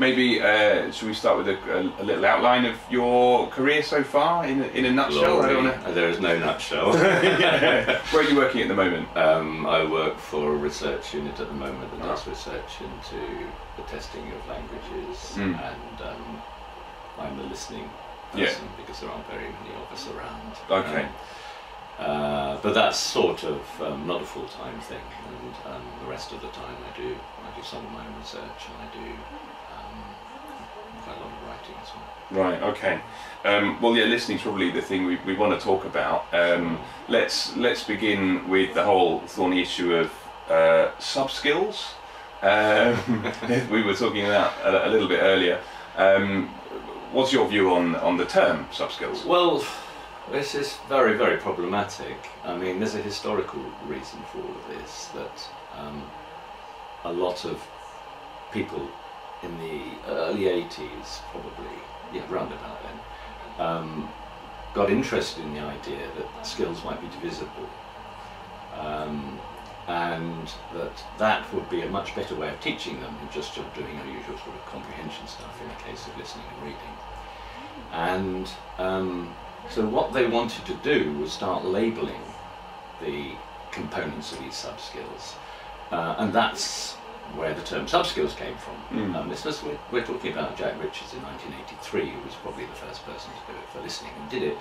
Maybe should we start with a little outline of your career so far in a nutshell? I don't wanna... There is no nutshell. Yeah. Where are you working at the moment? I work for a research unit at the moment that does research into the testing of languages, and I'm a listening person because there aren't very many of us around. Okay. But that's sort of not a full-time thing, and the rest of the time I do some of my own research, and I do quite a lot of writing as well. Right, okay. Well, yeah, listening is probably the thing we want to talk about. Let's begin with the whole thorny issue of sub-skills. We were talking about a little bit earlier. What's your view on the term sub-skills? Well, this is very, very problematic. I mean, there's a historical reason for all of this, that a lot of people in the early 80s, probably, round about then, got interested in the idea that skills might be divisible, and that would be a much better way of teaching them than just sort of doing our usual sort of comprehension stuff in the case of listening and reading. And so what they wanted to do was start labelling the components of these sub-skills, and that's where the term sub-skills came from. This was, we're talking about Jack Richards in 1983, who was probably the first person to do it for listening, and did it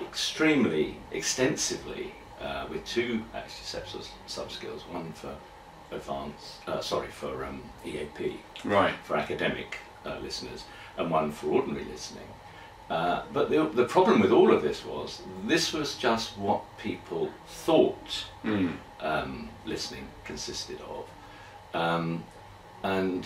extremely extensively with two actually sets of sub-skills, one for advanced, EAP, right, for academic listeners, and one for ordinary listening. But the problem with all of this was just what people thought listening consisted of, and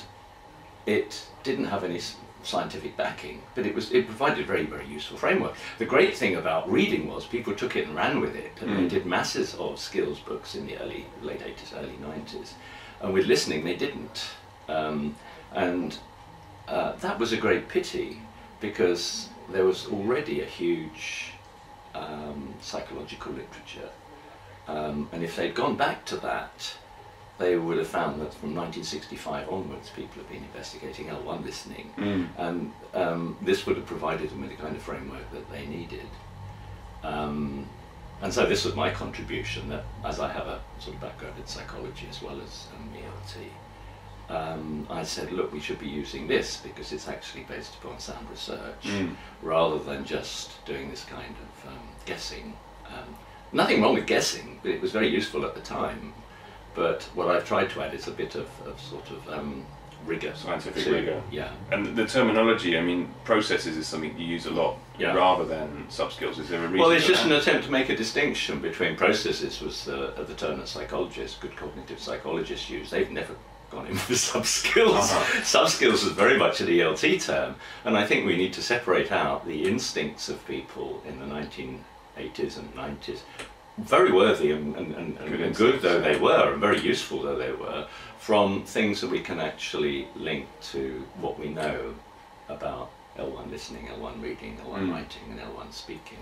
it didn't have any scientific backing, but it provided a very, very useful framework. The great thing about reading was people took it and ran with it, and they did masses of skills books in the late 80s, early 90s, and with listening they didn't, and that was a great pity, because there was already a huge psychological literature, and if they'd gone back to that, they would have found that from 1965 onwards people have been investigating L1 listening, and this would have provided them with the kind of framework that they needed. And so this was my contribution, that as I have a sort of background in psychology as well as ELT, I said, look, we should be using this because it's actually based upon sound research, rather than just doing this kind of guessing. Nothing wrong with guessing, but it was very useful at the time. But what I've tried to add is a bit of sort of rigour. Scientific rigour. Yeah. And the terminology, I mean, processes is something you use a lot, rather than sub-skills. Is there a reason? Well, it's just an attempt to make a distinction between processes, was the term that psychologists, good cognitive psychologists use. They've never gone in for sub-skills. Sub-skills is very much an ELT term, and I think we need to separate out the instincts of people in the 1980s and 90s, very worthy and good though they were, and very useful though they were, from things that we can actually link to what we know about L1 listening, L1 reading, L1 writing, and L1 speaking.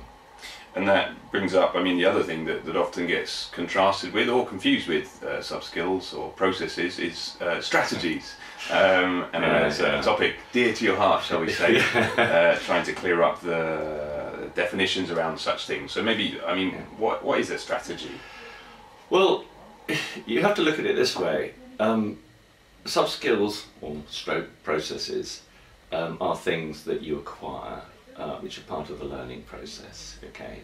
And that brings up, I mean, the other thing that often gets contrasted with or confused with sub-skills or processes is strategies. And it's a topic dear to your heart, shall we say, trying to clear up the definitions around such things. So maybe, I mean, what is a strategy? Well, you have to look at it this way. Sub-skills or stroke processes are things that you acquire, which are part of the learning process, okay?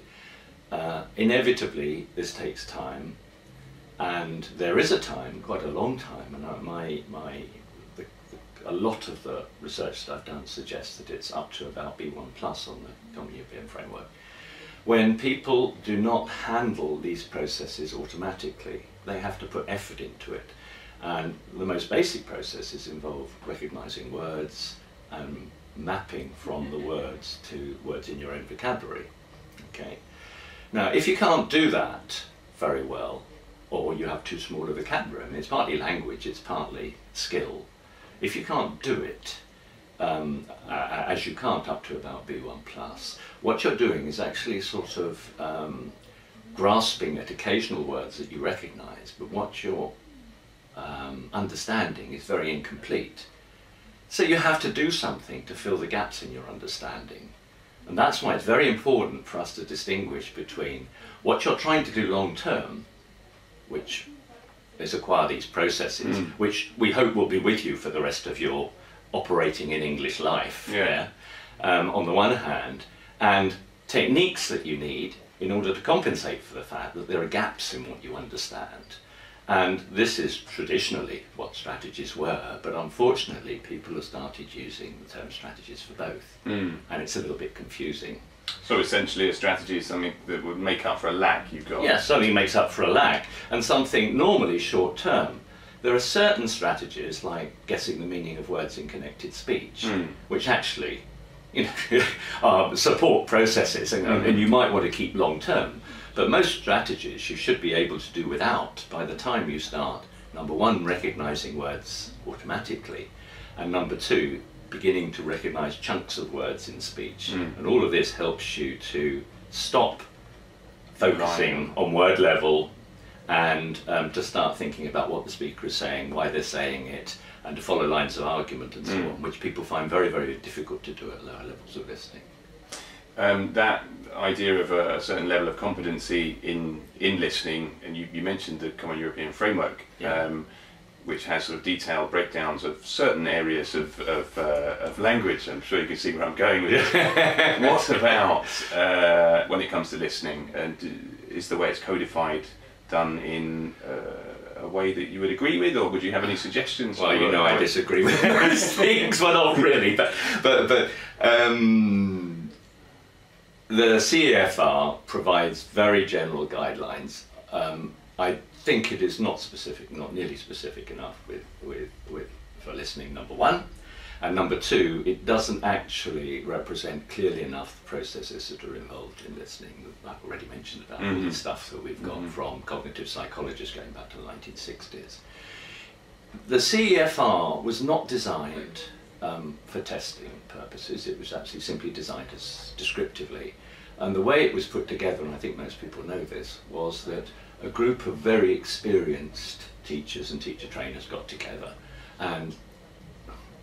Inevitably, this takes time, and there is a time, quite a long time, and a lot of the research that I've done suggests that it's up to about B1+ on the Common European Framework, when people do not handle these processes automatically. They have to put effort into it, and the most basic processes involve recognising words and mapping from the words to words in your own vocabulary. Okay. Now, if you can't do that very well, or you have too small a vocabulary, and it's partly language, it's partly skill, if you can't do it, as you can't up to about B1+, what you're doing is actually sort of grasping at occasional words that you recognise, but what you're understanding is very incomplete. So you have to do something to fill the gaps in your understanding. And that's why it's very important for us to distinguish between what you're trying to do long term, which is acquire these processes, which we hope will be with you for the rest of your operating in English life, on the one hand, and techniques that you need in order to compensate for the fact that there are gaps in what you understand. And this is traditionally what strategies were, but unfortunately people have started using the term strategies for both, and it's a little bit confusing. So essentially a strategy is something that would make up for a lack you've got. Yeah, something makes up for a lack, and something normally short term. There are certain strategies, like guessing the meaning of words in connected speech, which actually are support processes, and you might want to keep long term. But most strategies you should be able to do without by the time you start, number one, recognising words automatically, and number two, beginning to recognise chunks of words in speech. And all of this helps you to stop focusing on word level and to start thinking about what the speaker is saying, why they're saying it, and to follow lines of argument and so on, which people find very, very difficult to do at lower levels of listening. That idea of a certain level of competency in listening, and you mentioned the Common European Framework, which has sort of detailed breakdowns of certain areas of language. I'm sure you can see where I'm going with it. What about when it comes to listening, and is the way it's codified done in a way that you would agree with, or would you have any suggestions? Well, you know, I disagree with those things. Well, not really, but the CEFR provides very general guidelines. I think it is not specific, not nearly specific enough for listening, number one. And number two, it doesn't actually represent clearly enough the processes that are involved in listening. I've already mentioned about all the stuff that we've got from cognitive psychologists going back to the 1960s. The CEFR was not designed for testing purposes. It was actually simply designed as descriptively. And the way it was put together, and I think most people know this, was that a group of very experienced teachers and teacher trainers got together, and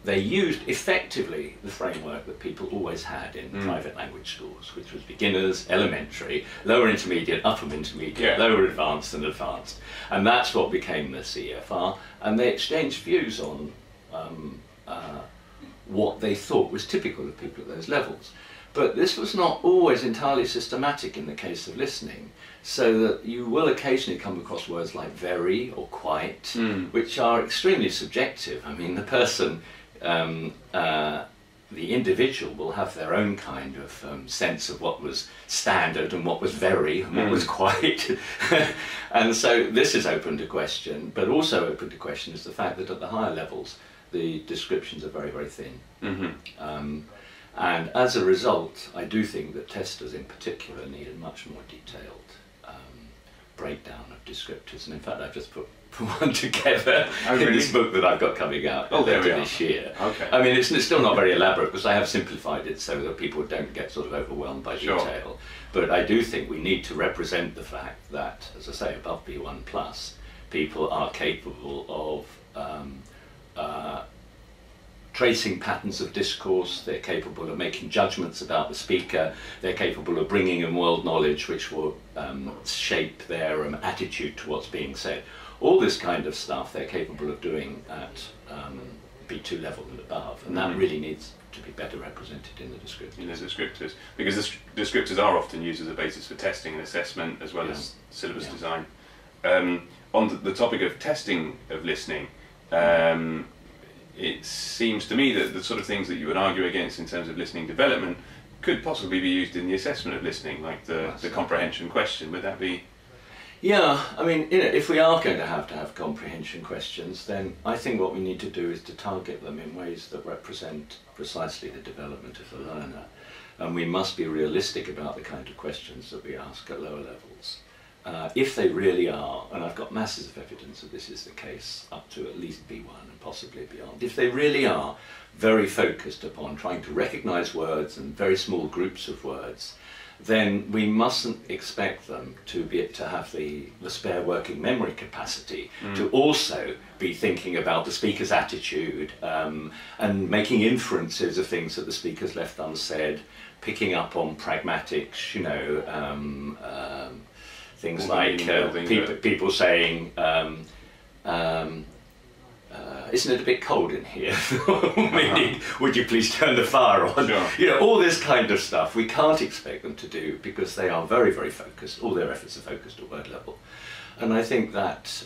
they used effectively the framework that people always had in private language schools, which was beginners, elementary, lower intermediate, upper intermediate, lower advanced and advanced. And that's what became the CEFR, and they exchanged views on what they thought was typical of people at those levels. But this was not always entirely systematic in the case of listening, so that you will occasionally come across words like very or quite, which are extremely subjective. I mean, the person, the individual will have their own kind of sense of what was standard and what was very and what was quite. And so this is open to question, but also open to question is the fact that at the higher levels, the descriptions are very, very thin. And as a result, I do think that testers in particular need a much more detailed breakdown of descriptors. And in fact, I've just put one together in this book that I've got coming out later this year. I mean, it's still not very elaborate because I have simplified it so that people don't get sort of overwhelmed by detail. But I do think we need to represent the fact that, as I say, above B1+, people are capable of tracing patterns of discourse, they're capable of making judgments about the speaker, they're capable of bringing in world knowledge which will shape their attitude to what's being said. All this kind of stuff they're capable of doing at B2 level and above, and that really needs to be better represented in the descriptors. Because the descriptors are often used as a basis for testing and assessment as well as syllabus design. On the topic of testing of listening, it seems to me that the sort of things that you would argue against in terms of listening development could possibly be used in the assessment of listening, like the comprehension question. Would that be...? Yeah, I mean, you know, if we are going to have comprehension questions, then I think what we need to do is to target them in ways that represent precisely the development of the learner. And we must be realistic about the kind of questions that we ask at lower levels. If they really are, and I've got masses of evidence that this is the case up to at least B1 and possibly beyond, if they really are very focused upon trying to recognise words and very small groups of words then we mustn't expect them to have the spare working memory capacity to also be thinking about the speaker's attitude and making inferences of things that the speaker's left unsaid, picking up on pragmatics, you know, things like people saying, isn't it a bit cold in here? Would you please turn the fire on? Sure. You know, all this kind of stuff we can't expect them to do because they are very, very focused. All their efforts are focused at word level. And I think that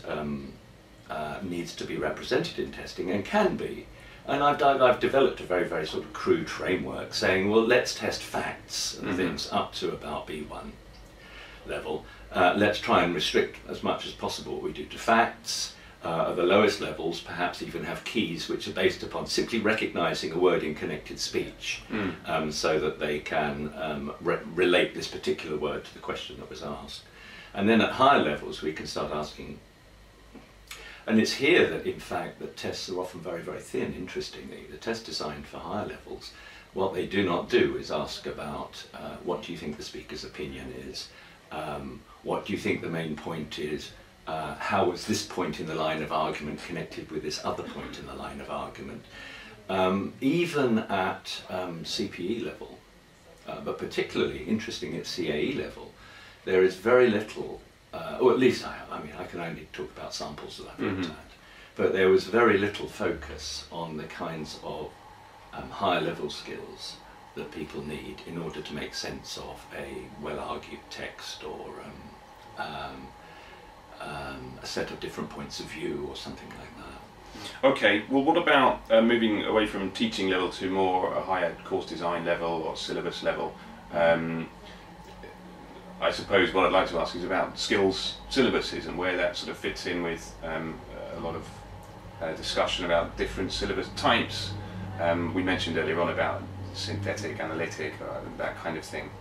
needs to be represented in testing and can be. And I've developed a very, very sort of crude framework saying, well, let's test facts and things up to about B1 level. Let's try and restrict as much as possible what we do to facts. At the lowest levels, perhaps even have keys which are based upon simply recognising a word in connected speech, so that they can relate this particular word to the question that was asked. And then at higher levels we can start asking. And it's here that, in fact, that tests are often very, very thin, interestingly. The test designed for higher levels, what they do not do is ask about what do you think the speaker's opinion is, what do you think the main point is, how was this point in the line of argument connected with this other point in the line of argument? Even at CPE level, but particularly interesting at CAE level, there is very little, or at least I can only talk about samples that I've looked at, but there was very little focus on the kinds of higher level skills that people need in order to make sense of a well-argued text or a set of different points of view or something like that. Okay, well, what about moving away from teaching level to more a higher course design level or syllabus level? I suppose what I'd like to ask is about skills syllabuses and where that sort of fits in with a lot of discussion about different syllabus types. We mentioned earlier on about synthetic, analytic, that kind of thing.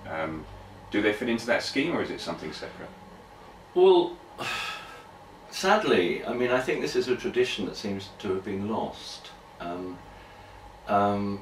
Do they fit into that scheme or is it something separate? Well, sadly, I mean, I think this is a tradition that seems to have been lost. I'm old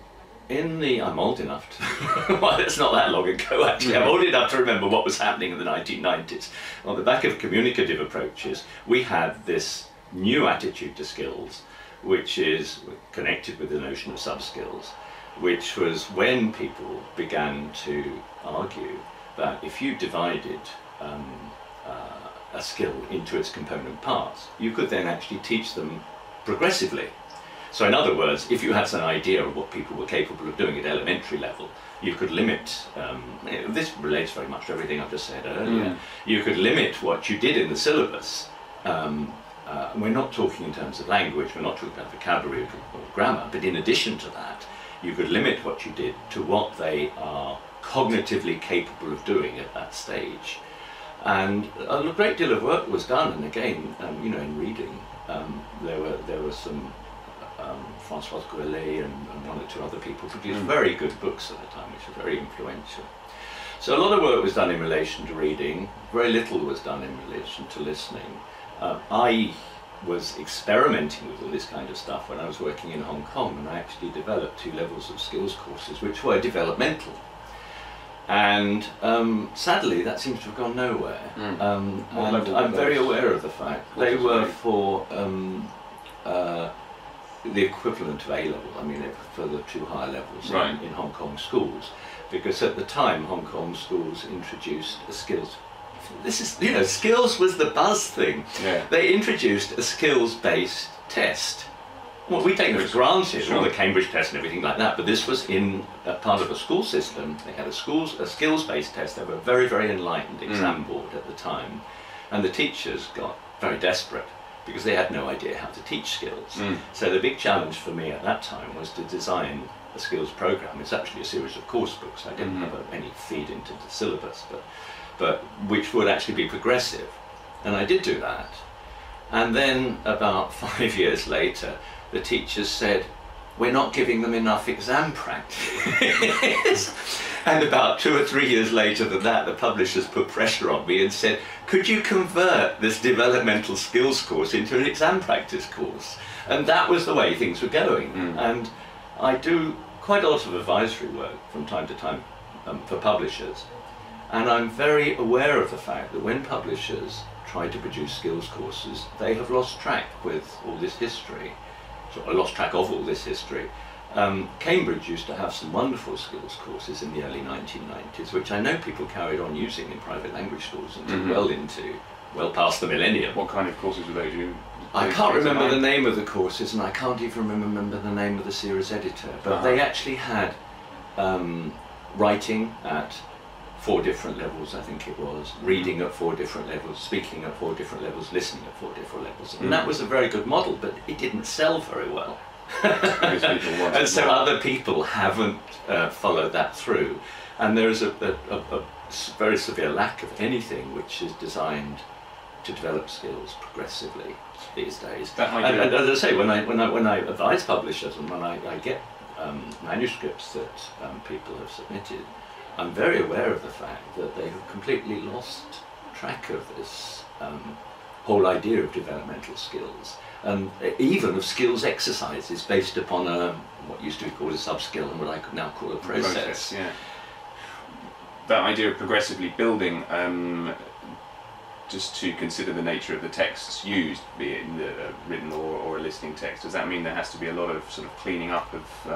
enough to, well, it's not that long ago actually, I'm old enough to remember what was happening in the 1990s. On the back of communicative approaches, we had this new attitude to skills, which is connected with the notion of sub-skills, which was when people began to argue that if you divided a skill into its component parts, you could then actually teach them progressively. So in other words, if you had some idea of what people were capable of doing at elementary level, you could limit, this relates very much to everything I've just said earlier, you could limit what you did in the syllabus. We're not talking in terms of language, we're not talking about vocabulary or grammar, but in addition to that, you could limit what you did to what they are cognitively capable of doing at that stage. And a great deal of work was done, and again, you know, in reading, there were some Francoise Gourlet and one or two other people produced very good books at the time, which were very influential. So a lot of work was done in relation to reading. Very little was done in relation to listening. I was experimenting with all this kind of stuff when I was working in Hong Kong, and I actually developed 2 levels of skills courses, which were developmental. And sadly, that seems to have gone nowhere. And I'm very aware of the fact they were for the equivalent of A-level, I mean, for the 2 higher levels in Hong Kong schools. Because at the time, Hong Kong schools introduced a skills. This is, you know, skills was the buzz thing. Yeah. They introduced a skills-based test. Well, we take it for granted, all the Cambridge test and everything like that, but this was in a part of a school system. They had a skills-based test. They were a very, very enlightened exam board at the time, and the teachers got very desperate because they had no idea how to teach skills. So the big challenge for me at that time was to design a skills program. It's actually a series of course books. I didn't have any feed into the syllabus, but which would actually be progressive, and I did do that. And then about 5 years later, the teachers said, we're not giving them enough exam practice. And about 2 or 3 years later than that, the publishers put pressure on me and said, could you convert this developmental skills course into an exam practice course? And that was the way things were going. And I do quite a lot of advisory work from time to time for publishers. And I'm very aware of the fact that when publishers try to produce skills courses, they have lost track with all this history, so I lost track of all this history. Cambridge used to have some wonderful skills courses in the early 1990s, which I know people carried on using in private language schools until well past the millennium. What kind of courses were they doing? I can't remember the name of the courses, and I can't even remember the name of the series editor, but they actually had writing at 4 different levels, I think it was, reading at 4 different levels, speaking at 4 different levels, listening at 4 different levels. And that was a very good model, but it didn't sell very well. And so other people haven't followed that through. And there is a very severe lack of anything which is designed to develop skills progressively these days. And as I say, when I advise publishers and when I get manuscripts that people have submitted, I'm very aware of the fact that they have completely lost track of this whole idea of developmental skills, and even of skills exercises based upon a, what used to be called a sub-skill and what I could now call a process. Yeah. That idea of progressively building, just to consider the nature of the texts used, be it in the written or a listening text, does that mean there has to be a lot of sort of cleaning up of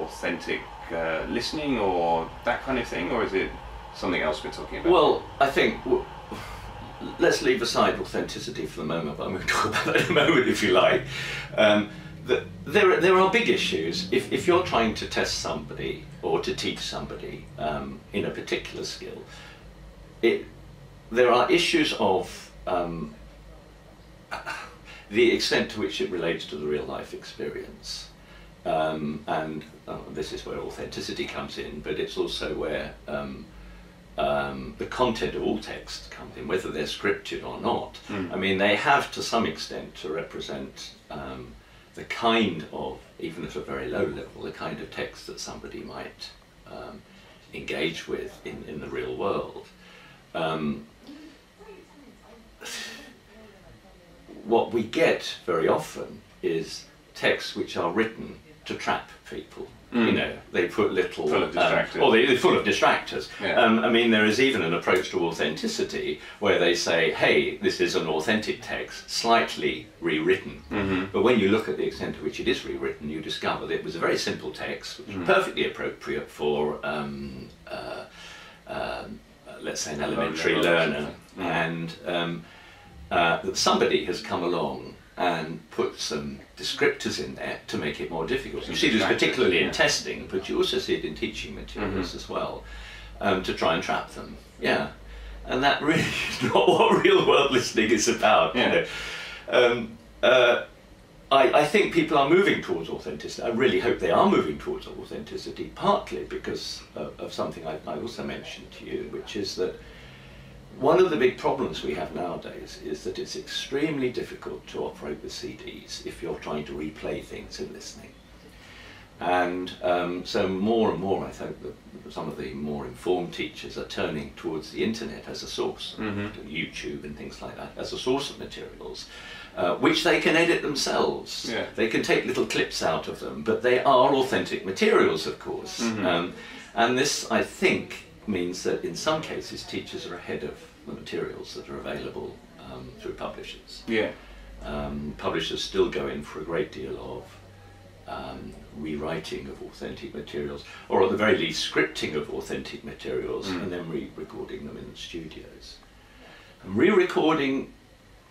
authentic listening or that kind of thing, or is it something else we're talking about? Well, I think, let's leave aside authenticity for the moment, but I'm going to talk about that in a moment if you like. There are big issues. If you're trying to test somebody or to teach somebody in a particular skill, there are issues of the extent to which it relates to the real life experience. And this is where authenticity comes in, but it's also where the content of all texts comes in, whether they're scripted or not. I mean, they have to some extent to represent the kind of, even at a very low level, the kind of text that somebody might engage with in the real world. What we get very often is texts which are written to trap people. You know, they put little... Full of distractors. Or they're full of distractors. Yeah. I mean, there is even an approach to authenticity where they say, hey, this is an authentic text, slightly rewritten. But when you look at the extent to which it is rewritten, you discover that it was a very simple text, which was perfectly appropriate for, let's say, an elementary learner. And that somebody has come along and put some descriptors in there to make it more difficult. You see this particularly in testing, but you also see it in teaching materials as well, to try and trap them. And that really is not what real world listening is about. I think people are moving towards authenticity. I really hope they are moving towards authenticity, partly because of something I also mentioned to you, which is that one of the big problems we have nowadays is that it's extremely difficult to operate with CDs if you're trying to replay things in listening. And so more and more I think that some of the more informed teachers are turning towards the internet as a source, YouTube and things like that, as a source of materials, which they can edit themselves. They can take little clips out of them, but they are authentic materials, of course. And this, I think, means that in some cases teachers are ahead of the materials that are available through publishers. Publishers still go in for a great deal of rewriting of authentic materials, or at the very least scripting of authentic materials and then re-recording them in the studios. And re-recording,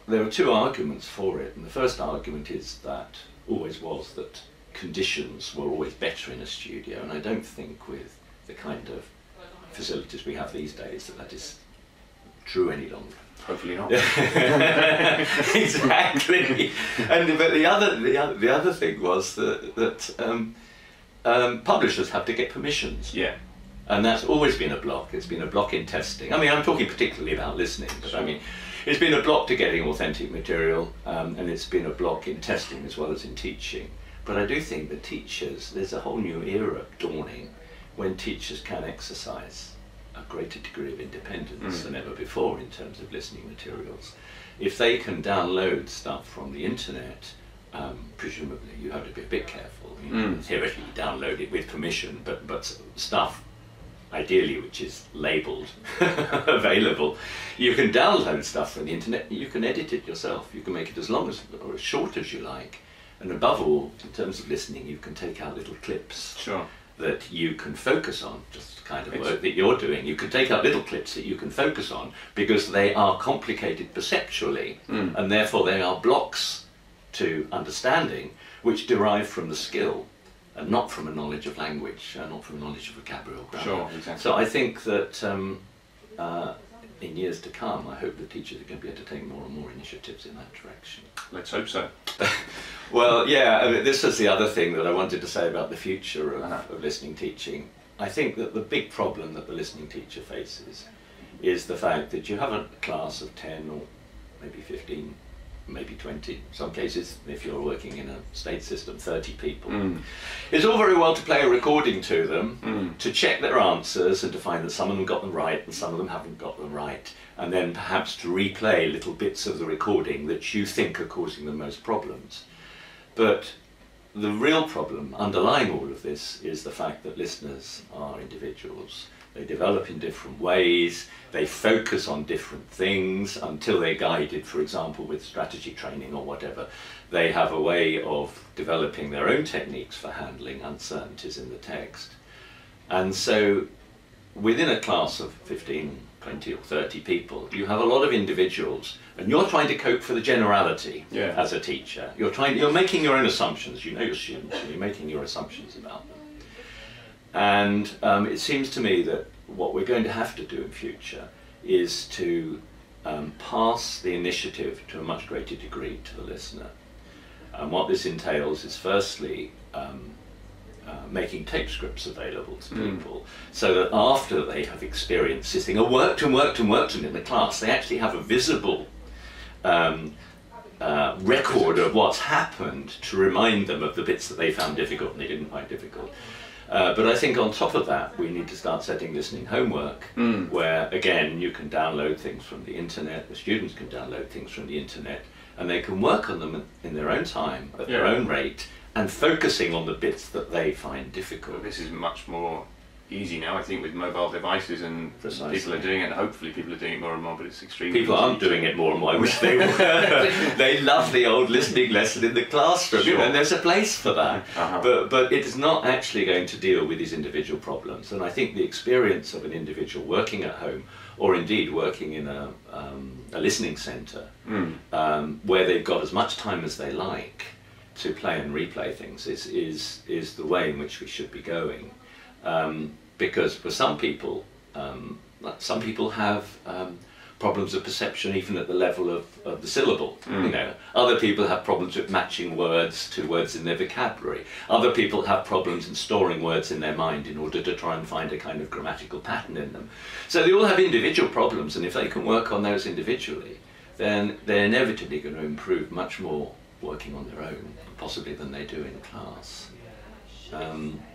there are two arguments for it, and the first argument is that always was that conditions were always better in a studio, and I don't think with the kind of facilities we have these days that is true any longer. Hopefully not. Exactly. And but the other thing was that publishers have to get permissions. And that's always been a block. It's been a block in testing. I mean, I'm talking particularly about listening, but I mean, it's been a block to getting authentic material, and it's been a block in testing as well as in teaching. But I do think that teachers, there's a whole new era dawning when teachers can exercise a greater degree of independence than ever before in terms of listening materials. If they can download stuff from the internet, presumably you have to be a bit careful. You know, theoretically, you download it with permission, but stuff ideally which is labeled, available. You can download stuff from the internet, you can edit it yourself, you can make it as long as, or as short as you like. And above all, in terms of listening, you can take out little clips that you can focus on, just the kind of work that you're doing. You can take out little clips that you can focus on because they are complicated perceptually, and therefore they are blocks to understanding which derive from the skill and not from a knowledge of language, not from knowledge of vocabulary or grammar. So I think that in years to come, I hope the teachers are going to be able to take more and more initiatives in that direction. Let's hope so. Well, yeah, I mean, this is the other thing that I wanted to say about the future of listening teaching. I think that the big problem that the listening teacher faces is the fact that you have a class of 10 or maybe 15, maybe 20, some cases, if you're working in a state system, 30 people. It's all very well to play a recording to them, to check their answers and to find that some of them got them right and some of them haven't got them right, and then perhaps to replay little bits of the recording that you think are causing the most problems. But the real problem underlying all of this is the fact that listeners are individuals. They develop in different ways, they focus on different things until they're guided, for example, with strategy training or whatever. They have a way of developing their own techniques for handling uncertainties in the text. And so within a class of 15, 20 or 30 people, you have a lot of individuals, and you're trying to cope for the generality as a teacher. You're making your own assumptions, you know your students, and you're making your assumptions about them. And it seems to me that what we're going to have to do in future is to pass the initiative to a much greater degree to the listener. And what this entails is firstly making tape scripts available to people so that after they have experienced this thing, or worked and worked and worked in the class, they actually have a visible record of what's happened to remind them of the bits that they found difficult and they didn't find difficult. But I think on top of that, we need to start setting listening homework, where, again, you can download things from the internet, the students can download things from the internet, and they can work on them in their own time, at their own rate, and focusing on the bits that they find difficult. Well, this is much more easy now, I think, with mobile devices, and people are doing it, and hopefully people are doing it more and more, but it's extremely easy. People aren't doing it more and more, I wish they were. They love the old listening lesson in the classroom, and there's a place for that. But it's not actually going to deal with these individual problems, and I think the experience of an individual working at home, or indeed working in a listening centre, where they've got as much time as they like to play and replay things, is the way in which we should be going. Because for some people have problems of perception even at the level of the syllable. You know, other people have problems with matching words to words in their vocabulary. Other people have problems in storing words in their mind in order to try and find a kind of grammatical pattern in them. So they all have individual problems, and if they can work on those individually, then they're inevitably going to improve much more working on their own, possibly, than they do in class.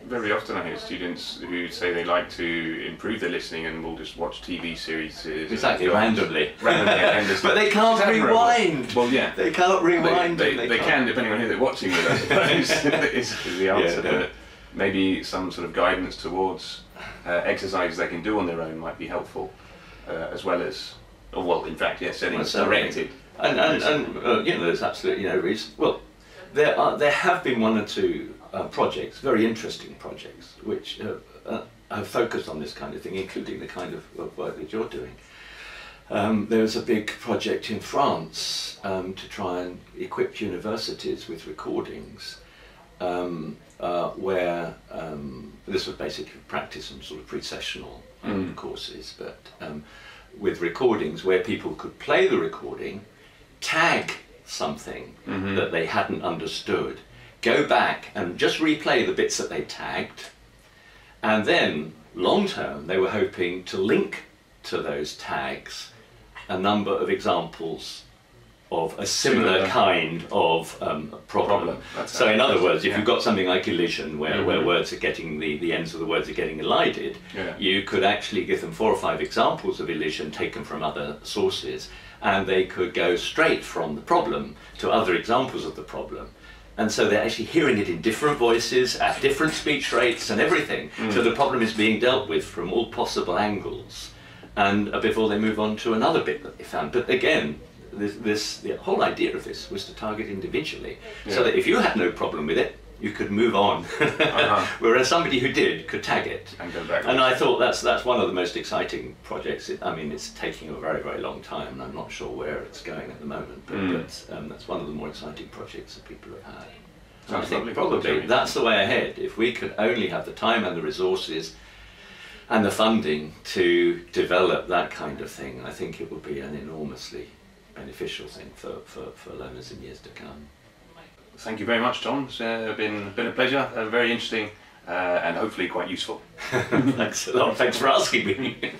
Very often I hear students who say they like to improve their listening and will just watch TV series. Exactly, randomly. But they can't rewind! Well, yeah. They can't rewind. They can, depending on who they're watching with, I suppose, is the answer. Yeah, but maybe some sort of guidance towards exercises they can do on their own might be helpful, as well as, or well, in fact, yes, settings directed. And you know, there's absolutely no reason. Well, there have been one or two projects, very interesting projects, which have focused on this kind of thing, including the kind of work that you're doing. There was a big project in France to try and equip universities with recordings, where this was basically practice and sort of pre-sessional courses, but with recordings where people could play the recording, tag something that they hadn't understood, go back and just replay the bits that they tagged, and then long term they were hoping to link to those tags a number of examples of a similar kind of problem. So in other words, if you've got something like elision, where words are getting, the ends of the words are getting elided, you could actually give them 4 or 5 examples of elision taken from other sources, and they could go straight from the problem to other examples of the problem. And so they're actually hearing it in different voices, at different speech rates and everything. Mm. So the problem is being dealt with from all possible angles, and before they move on to another bit that they found. But again, the whole idea of this was to target individually, yeah, so that if you had no problem with it, you could move on. Uh-huh. Whereas somebody who did could tag it. And go back. And I thought that's one of the most exciting projects. I mean, it's taking a very, very long time, and I'm not sure where it's going at the moment, but, that's one of the more exciting projects that people have had. I think probably that's the way ahead. If we could only have the time and the resources and the funding to develop that kind of thing, I think it would be an enormously beneficial thing for learners in years to come. Thank you very much, Tom. It's been a pleasure, very interesting, and hopefully quite useful. Thanks a lot. Thanks for asking me.